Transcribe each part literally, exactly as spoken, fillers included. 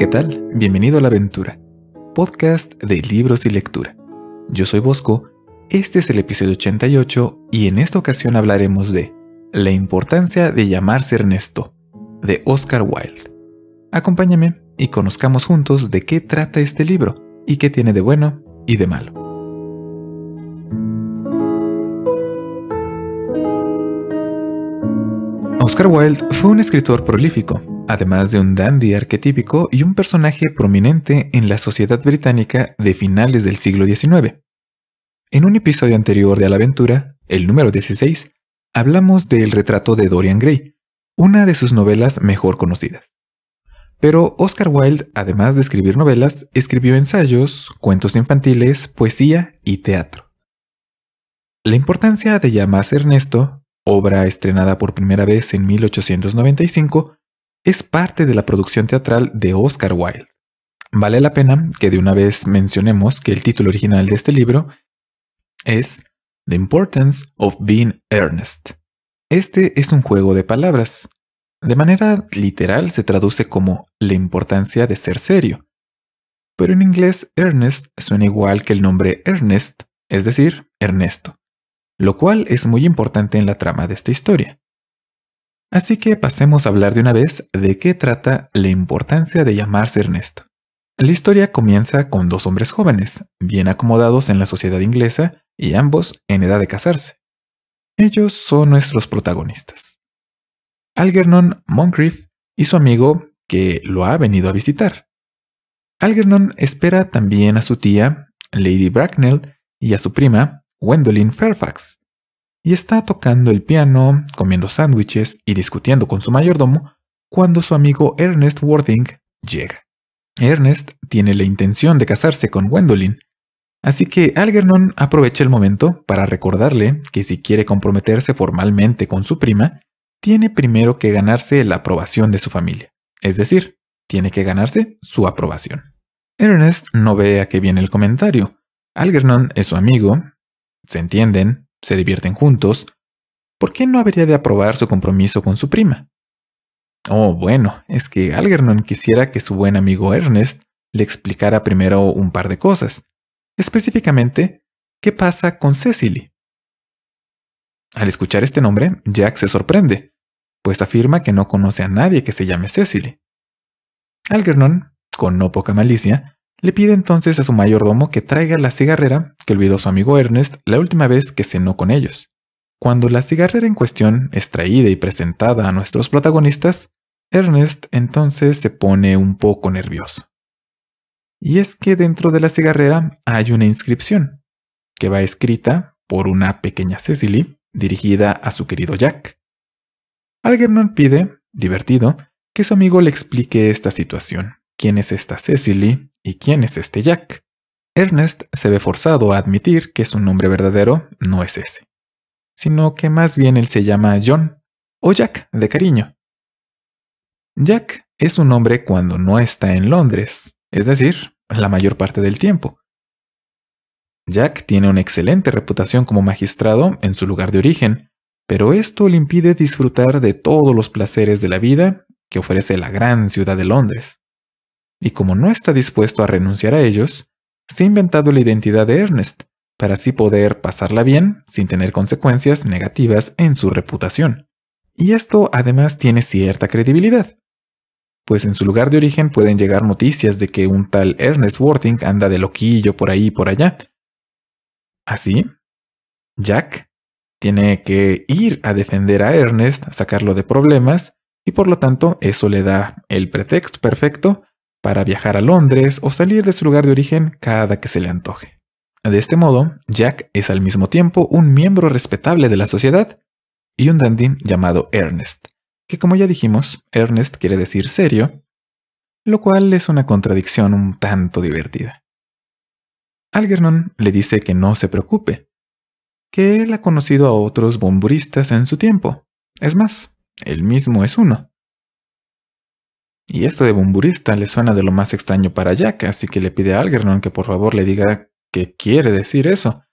¿Qué tal? Bienvenido a La Aventura, podcast de libros y lectura. Yo soy Bosco, este es el episodio ochenta y ocho y en esta ocasión hablaremos de La importancia de llamarse Ernesto, de Oscar Wilde. Acompáñame y conozcamos juntos de qué trata este libro y qué tiene de bueno y de malo. Oscar Wilde fue un escritor prolífico, además de un dandy arquetípico y un personaje prominente en la sociedad británica de finales del siglo diecinueve. En un episodio anterior de A la aventura, el número dieciséis, hablamos de El retrato de Dorian Gray, una de sus novelas mejor conocidas. Pero Oscar Wilde, además de escribir novelas, escribió ensayos, cuentos infantiles, poesía y teatro. La importancia de llamarse Ernesto, obra estrenada por primera vez en mil ochocientos noventa y cinco, es parte de la producción teatral de Oscar Wilde. Vale la pena que de una vez mencionemos que el título original de este libro es The Importance of Being Earnest. Este es un juego de palabras. De manera literal se traduce como la importancia de ser serio. Pero en inglés Earnest suena igual que el nombre Ernest, es decir, Ernesto, lo cual es muy importante en la trama de esta historia. Así que pasemos a hablar de una vez de qué trata la importancia de llamarse Ernesto. La historia comienza con dos hombres jóvenes, bien acomodados en la sociedad inglesa y ambos en edad de casarse. Ellos son nuestros protagonistas. Algernon Moncrieff y su amigo que lo ha venido a visitar. Algernon espera también a su tía, Lady Bracknell, y a su prima, Gwendolen Fairfax. Y está tocando el piano, comiendo sándwiches y discutiendo con su mayordomo cuando su amigo Ernest Worthing llega. Ernest tiene la intención de casarse con Gwendolen, así que Algernon aprovecha el momento para recordarle que si quiere comprometerse formalmente con su prima, tiene primero que ganarse la aprobación de su familia, es decir, tiene que ganarse su aprobación. Ernest no ve a qué viene el comentario. Algernon es su amigo, se entienden, se divierten juntos. ¿Por qué no habría de aprobar su compromiso con su prima? Oh, bueno, es que Algernon quisiera que su buen amigo Ernest le explicara primero un par de cosas. Específicamente, ¿qué pasa con Cecily? Al escuchar este nombre, Jack se sorprende, pues afirma que no conoce a nadie que se llame Cecily. Algernon, con no poca malicia, le pide entonces a su mayordomo que traiga la cigarrera que olvidó su amigo Ernest la última vez que cenó con ellos. Cuando la cigarrera en cuestión es traída y presentada a nuestros protagonistas, Ernest entonces se pone un poco nervioso. Y es que dentro de la cigarrera hay una inscripción, que va escrita por una pequeña Cecily, dirigida a su querido Jack. Algernon pide, divertido, que su amigo le explique esta situación. ¿Quién es esta Cecily? ¿Y quién es este Jack? Ernest se ve forzado a admitir que su nombre verdadero no es ese, sino que más bien él se llama John, o Jack de cariño. Jack es un hombre cuando no está en Londres, es decir, la mayor parte del tiempo. Jack tiene una excelente reputación como magistrado en su lugar de origen, pero esto le impide disfrutar de todos los placeres de la vida que ofrece la gran ciudad de Londres. Y como no está dispuesto a renunciar a ellos, se ha inventado la identidad de Ernest, para así poder pasarla bien sin tener consecuencias negativas en su reputación. Y esto además tiene cierta credibilidad, pues en su lugar de origen pueden llegar noticias de que un tal Ernest Worthing anda de loquillo por ahí y por allá. Así, Jack tiene que ir a defender a Ernest, a sacarlo de problemas, y por lo tanto eso le da el pretexto perfecto para viajar a Londres o salir de su lugar de origen cada que se le antoje. De este modo, Jack es al mismo tiempo un miembro respetable de la sociedad y un dandy llamado Ernest, que como ya dijimos, Ernest quiere decir serio, lo cual es una contradicción un tanto divertida. Algernon le dice que no se preocupe, que él ha conocido a otros bunburistas en su tiempo. Es más, él mismo es uno. Y esto de bunburista le suena de lo más extraño para Jack, así que le pide a Algernon que por favor le diga qué quiere decir eso.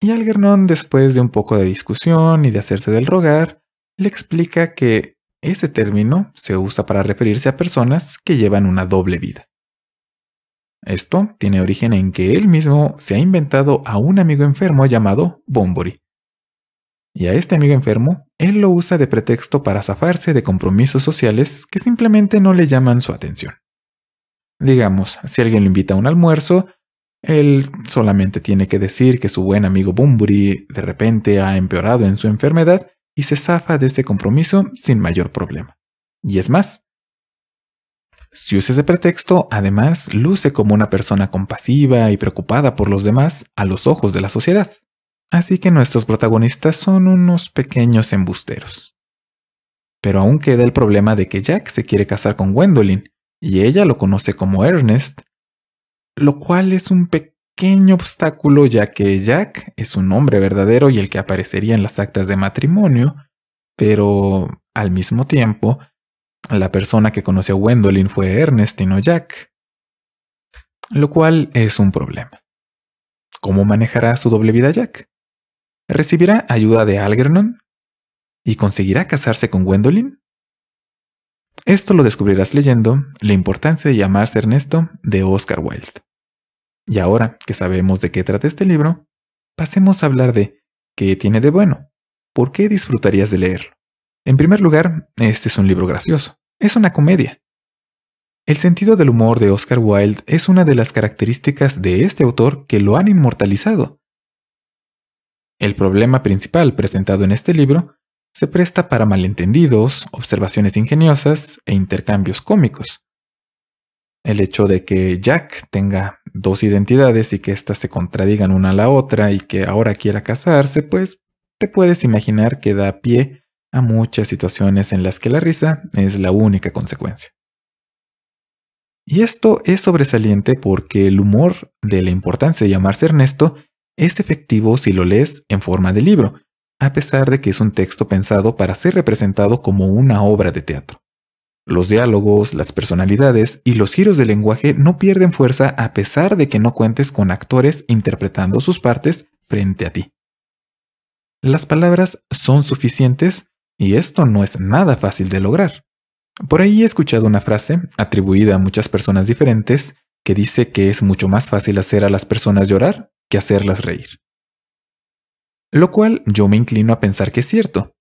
Y Algernon, después de un poco de discusión y de hacerse del rogar, le explica que Ese término se usa para referirse a personas que llevan una doble vida. Esto tiene origen en que él mismo se ha inventado a un amigo enfermo llamado Bunbury. Y a este amigo enfermo, él lo usa de pretexto para zafarse de compromisos sociales que simplemente no le llaman su atención. Digamos, si alguien lo invita a un almuerzo, él solamente tiene que decir que su buen amigo Bunbury de repente ha empeorado en su enfermedad y se zafa de ese compromiso sin mayor problema. Y es más, si usa ese pretexto, además luce como una persona compasiva y preocupada por los demás a los ojos de la sociedad. Así que nuestros protagonistas son unos pequeños embusteros. Pero aún queda el problema de que Jack se quiere casar con Gwendolen, y ella lo conoce como Ernest, lo cual es un pequeño obstáculo ya que Jack es un hombre verdadero y el que aparecería en las actas de matrimonio, pero al mismo tiempo, la persona que conoció a Gwendolen fue Ernest y no Jack, lo cual es un problema. ¿Cómo manejará su doble vida Jack? ¿Recibirá ayuda de Algernon? ¿Y conseguirá casarse con Gwendolen? Esto lo descubrirás leyendo La importancia de llamarse Ernesto de Oscar Wilde. Y ahora que sabemos de qué trata este libro, pasemos a hablar de ¿qué tiene de bueno? ¿Por qué disfrutarías de leerlo? En primer lugar, este es un libro gracioso. Es una comedia. El sentido del humor de Oscar Wilde es una de las características de este autor que lo han inmortalizado. El problema principal presentado en este libro se presta para malentendidos, observaciones ingeniosas e intercambios cómicos. El hecho de que Jack tenga dos identidades y que éstas se contradigan una a la otra y que ahora quiera casarse, pues te puedes imaginar que da pie a muchas situaciones en las que la risa es la única consecuencia. Y esto es sobresaliente porque el humor de La importancia de llamarse Ernesto es efectivo si lo lees en forma de libro, a pesar de que es un texto pensado para ser representado como una obra de teatro. Los diálogos, las personalidades y los giros de lenguaje no pierden fuerza a pesar de que no cuentes con actores interpretando sus partes frente a ti. Las palabras son suficientes y esto no es nada fácil de lograr. Por ahí he escuchado una frase, atribuida a muchas personas diferentes, que dice que es mucho más fácil hacer a las personas llorar que hacerlas reír. Lo cual yo me inclino a pensar que es cierto.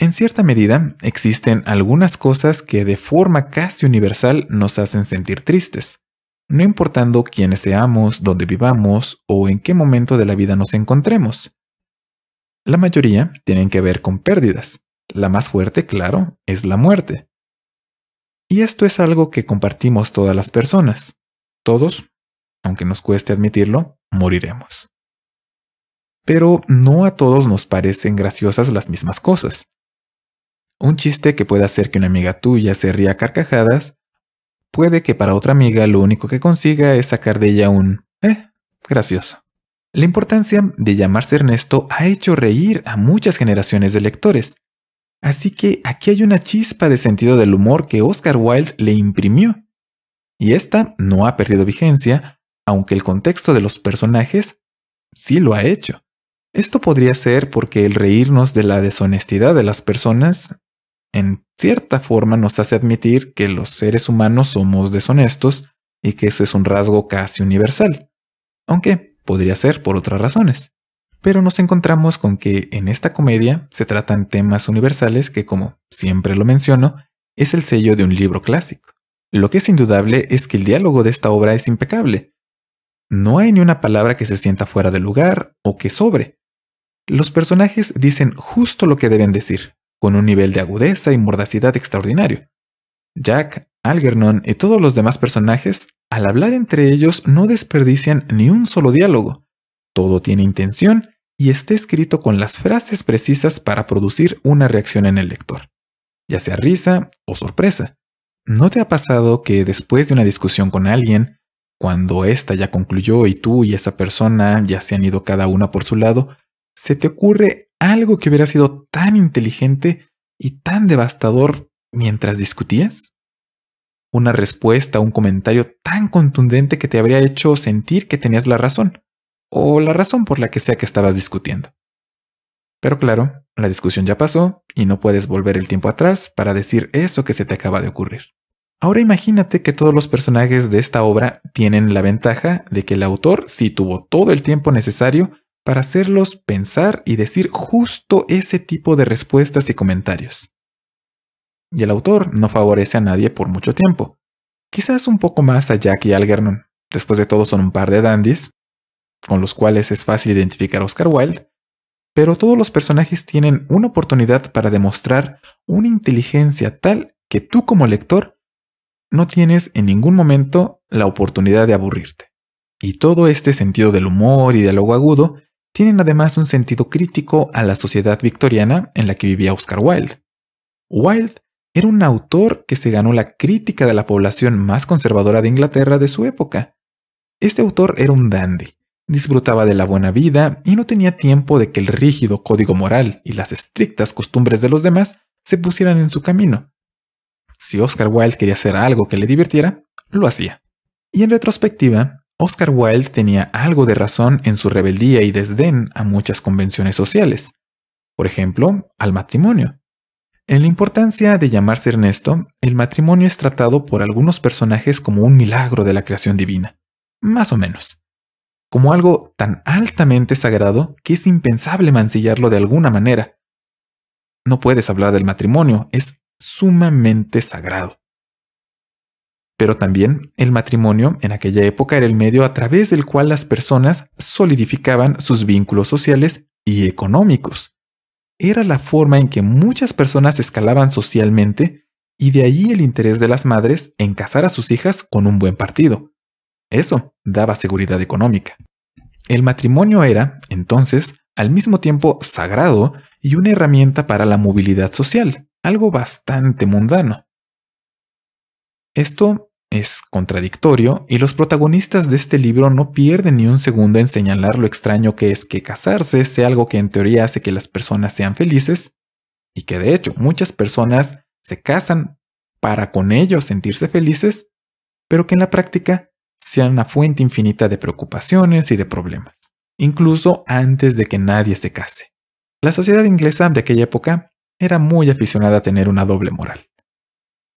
En cierta medida, existen algunas cosas que de forma casi universal nos hacen sentir tristes, no importando quiénes seamos, dónde vivamos o en qué momento de la vida nos encontremos. La mayoría tienen que ver con pérdidas. La más fuerte, claro, es la muerte. Y esto es algo que compartimos todas las personas. Todos, aunque nos cueste admitirlo, moriremos. Pero no a todos nos parecen graciosas las mismas cosas. Un chiste que puede hacer que una amiga tuya se ría a carcajadas, puede que para otra amiga lo único que consiga es sacar de ella un eh, gracioso. La importancia de llamarse Ernesto ha hecho reír a muchas generaciones de lectores. Así que aquí hay una chispa de sentido del humor que Oscar Wilde le imprimió. Y esta no ha perdido vigencia, aunque el contexto de los personajes sí lo ha hecho. Esto podría ser porque el reírnos de la deshonestidad de las personas, en cierta forma nos hace admitir que los seres humanos somos deshonestos y que eso es un rasgo casi universal. Aunque podría ser por otras razones. Pero nos encontramos con que en esta comedia se tratan temas universales que, como siempre lo menciono, es el sello de un libro clásico. Lo que es indudable es que el diálogo de esta obra es impecable. No hay ni una palabra que se sienta fuera de lugar o que sobre. Los personajes dicen justo lo que deben decir, con un nivel de agudeza y mordacidad extraordinario. Jack, Algernon y todos los demás personajes, al hablar entre ellos, no desperdician ni un solo diálogo. Todo tiene intención y está escrito con las frases precisas para producir una reacción en el lector, ya sea risa o sorpresa. ¿No te ha pasado que después de una discusión con alguien, cuando ésta ya concluyó y tú y esa persona ya se han ido cada una por su lado, se te ocurre algo que hubiera sido tan inteligente y tan devastador mientras discutías? Una respuesta a un comentario tan contundente que te habría hecho sentir que tenías la razón. O la razón por la que sea que estabas discutiendo. Pero claro, la discusión ya pasó y no puedes volver el tiempo atrás para decir eso que se te acaba de ocurrir. Ahora imagínate que todos los personajes de esta obra tienen la ventaja de que el autor sí tuvo todo el tiempo necesario para hacerlos pensar y decir justo ese tipo de respuestas y comentarios. Y el autor no favorece a nadie por mucho tiempo. Quizás un poco más a Jack y Algernon. Después de todo son un par de dandies, con los cuales es fácil identificar a Oscar Wilde, pero todos los personajes tienen una oportunidad para demostrar una inteligencia tal que tú como lector no tienes en ningún momento la oportunidad de aburrirte. Y todo este sentido del humor y diálogo agudo tienen además un sentido crítico a la sociedad victoriana en la que vivía Oscar Wilde. Wilde era un autor que se ganó la crítica de la población más conservadora de Inglaterra de su época. Este autor era un dandy, disfrutaba de la buena vida y no tenía tiempo de que el rígido código moral y las estrictas costumbres de los demás se pusieran en su camino. Si Oscar Wilde quería hacer algo que le divirtiera, lo hacía. Y en retrospectiva, Oscar Wilde tenía algo de razón en su rebeldía y desdén a muchas convenciones sociales, por ejemplo, al matrimonio. En La importancia de llamarse Ernesto, el matrimonio es tratado por algunos personajes como un milagro de la creación divina, más o menos, como algo tan altamente sagrado que es impensable mancillarlo de alguna manera. No puedes hablar del matrimonio, es sumamente sagrado. Pero también el matrimonio en aquella época era el medio a través del cual las personas solidificaban sus vínculos sociales y económicos. Era la forma en que muchas personas escalaban socialmente y de allí el interés de las madres en casar a sus hijas con un buen partido. Eso daba seguridad económica. El matrimonio era, entonces, al mismo tiempo sagrado y una herramienta para la movilidad social, algo bastante mundano. Esto es contradictorio y los protagonistas de este libro no pierden ni un segundo en señalar lo extraño que es que casarse sea algo que en teoría hace que las personas sean felices y que de hecho muchas personas se casan para con ello sentirse felices, pero que en la práctica sean una fuente infinita de preocupaciones y de problemas, incluso antes de que nadie se case. La sociedad inglesa de aquella época era muy aficionada a tener una doble moral.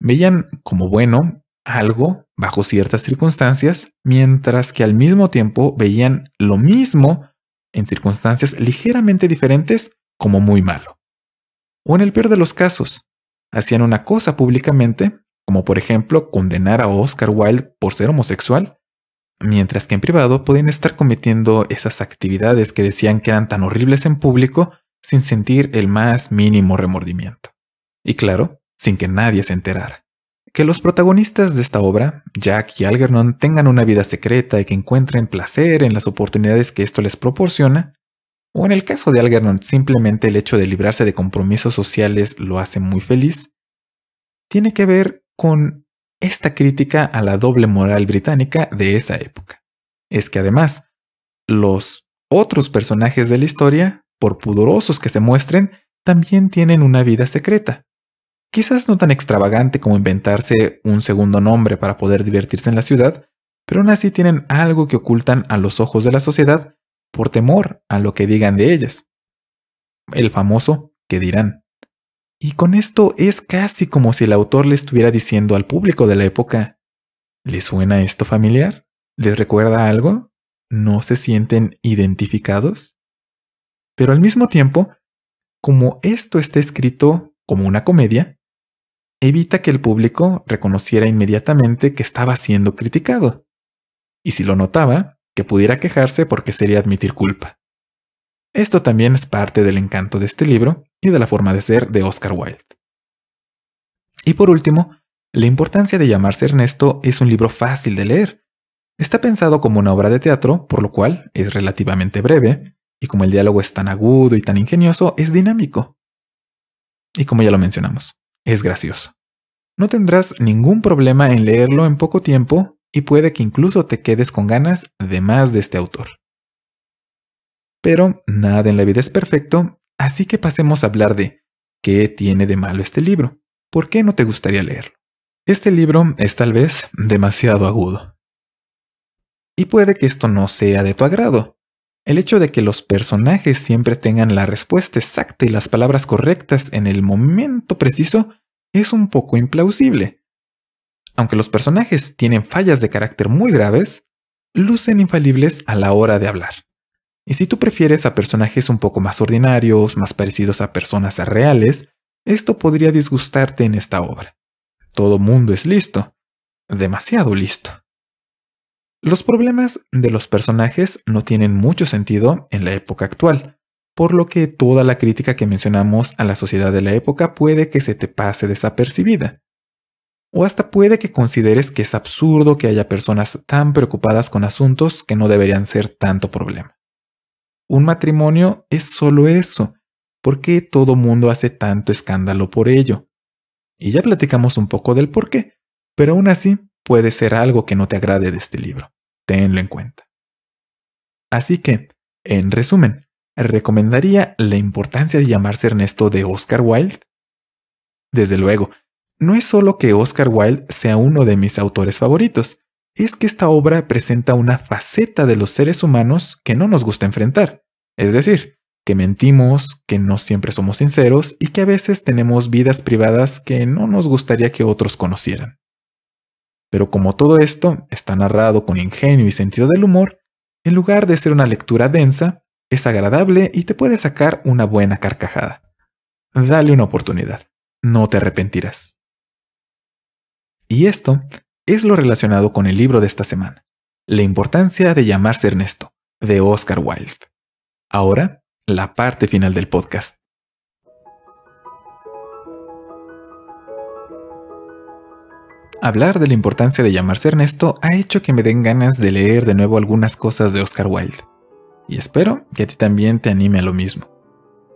Veían como bueno algo bajo ciertas circunstancias, mientras que al mismo tiempo veían lo mismo en circunstancias ligeramente diferentes como muy malo. O en el peor de los casos, hacían una cosa públicamente, como por ejemplo condenar a Oscar Wilde por ser homosexual, mientras que en privado podían estar cometiendo esas actividades que decían que eran tan horribles en público sin sentir el más mínimo remordimiento. Y claro, sin que nadie se enterara. Que los protagonistas de esta obra, Jack y Algernon, tengan una vida secreta y que encuentren placer en las oportunidades que esto les proporciona, o en el caso de Algernon simplemente el hecho de librarse de compromisos sociales lo hace muy feliz, tiene que ver con esta crítica a la doble moral británica de esa época. Es que además, los otros personajes de la historia, por pudorosos que se muestren, también tienen una vida secreta. Quizás no tan extravagante como inventarse un segundo nombre para poder divertirse en la ciudad, pero aún así tienen algo que ocultan a los ojos de la sociedad por temor a lo que digan de ellas. El famoso ¿qué dirán? Y con esto es casi como si el autor le estuviera diciendo al público de la época: ¿les suena esto familiar? ¿Les recuerda algo? ¿No se sienten identificados? Pero al mismo tiempo, como esto está escrito como una comedia, evita que el público reconociera inmediatamente que estaba siendo criticado, y si lo notaba, que pudiera quejarse porque sería admitir culpa. Esto también es parte del encanto de este libro y de la forma de ser de Oscar Wilde. Y por último, La importancia de llamarse Ernesto es un libro fácil de leer. Está pensado como una obra de teatro, por lo cual es relativamente breve, y como el diálogo es tan agudo y tan ingenioso, es dinámico. Y como ya lo mencionamos, es gracioso. No tendrás ningún problema en leerlo en poco tiempo y puede que incluso te quedes con ganas de más de este autor. Pero nada en la vida es perfecto, así que pasemos a hablar de ¿qué tiene de malo este libro? ¿Por qué no te gustaría leerlo? Este libro es tal vez demasiado agudo. Y puede que esto no sea de tu agrado. El hecho de que los personajes siempre tengan la respuesta exacta y las palabras correctas en el momento preciso es un poco implausible. Aunque los personajes tienen fallas de carácter muy graves, lucen infalibles a la hora de hablar. Y si tú prefieres a personajes un poco más ordinarios, más parecidos a personas reales, esto podría disgustarte en esta obra. Todo mundo es listo. Demasiado listo. Los problemas de los personajes no tienen mucho sentido en la época actual, por lo que toda la crítica que mencionamos a la sociedad de la época puede que se te pase desapercibida. O hasta puede que consideres que es absurdo que haya personas tan preocupadas con asuntos que no deberían ser tanto problema. Un matrimonio es solo eso. ¿Por qué todo mundo hace tanto escándalo por ello? Y ya platicamos un poco del por qué, pero aún así puede ser algo que no te agrade de este libro. Tenlo en cuenta. Así que, en resumen, ¿recomendaría La importancia de llamarse Ernesto de Oscar Wilde? Desde luego, no es solo que Oscar Wilde sea uno de mis autores favoritos, es que esta obra presenta una faceta de los seres humanos que no nos gusta enfrentar. Es decir, que mentimos, que no siempre somos sinceros y que a veces tenemos vidas privadas que no nos gustaría que otros conocieran. Pero como todo esto está narrado con ingenio y sentido del humor, en lugar de ser una lectura densa, es agradable y te puede sacar una buena carcajada. Dale una oportunidad, no te arrepentirás. Y esto es lo relacionado con el libro de esta semana, La importancia de llamarse Ernesto, de Oscar Wilde. Ahora, la parte final del podcast. Hablar de La importancia de llamarse Ernesto ha hecho que me den ganas de leer de nuevo algunas cosas de Oscar Wilde, y espero que a ti también te anime a lo mismo.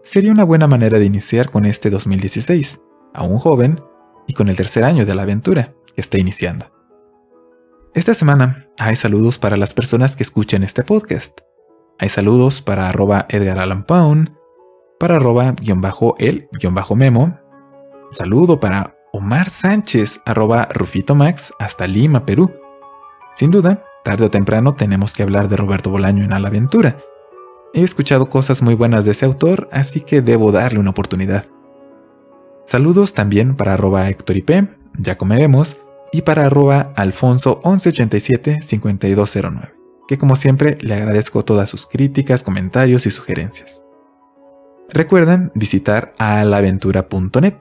Sería una buena manera de iniciar con este dos mil dieciséis, aún joven, y con el tercer año de la aventura que está iniciando. Esta semana hay saludos para las personas que escuchen este podcast. Hay saludos para arroba Edgar Allan Pound, para arroba guión bajo el guión bajo memo, saludo para Omar Sánchez, arroba Rufito Max, hasta Lima, Perú. Sin duda, tarde o temprano tenemos que hablar de Roberto Bolaño en A la aventura. He escuchado cosas muy buenas de ese autor, así que debo darle una oportunidad. Saludos también para arroba Héctor I P, ya comeremos, y para arroba Alfonso once ochenta y siete cincuenta y dos cero nueve, que como siempre le agradezco todas sus críticas, comentarios y sugerencias. Recuerden visitar a la aventura punto net.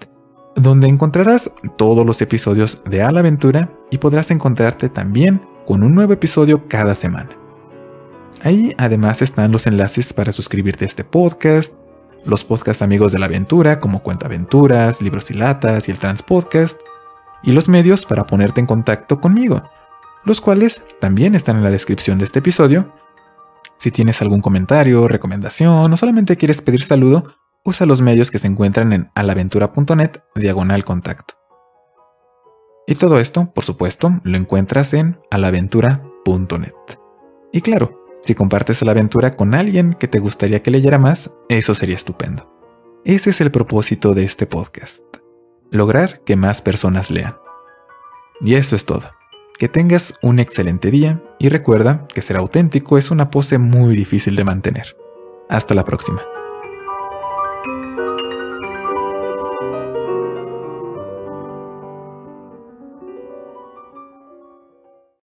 Donde encontrarás todos los episodios de A la Aventura y podrás encontrarte también con un nuevo episodio cada semana. Ahí además están los enlaces para suscribirte a este podcast, los podcasts amigos de La Aventura como Cuentaventuras, Libros y Latas y el Trans Podcast, y los medios para ponerte en contacto conmigo, los cuales también están en la descripción de este episodio. Si tienes algún comentario, recomendación o solamente quieres pedir saludo, usa los medios que se encuentran en alaventura punto net diagonal contacto. Y todo esto, por supuesto, lo encuentras en alaventura punto net. Y claro, si compartes A la Aventura con alguien que te gustaría que leyera más, eso sería estupendo. Ese es el propósito de este podcast. Lograr que más personas lean. Y eso es todo. Que tengas un excelente día y recuerda que ser auténtico es una pose muy difícil de mantener. Hasta la próxima.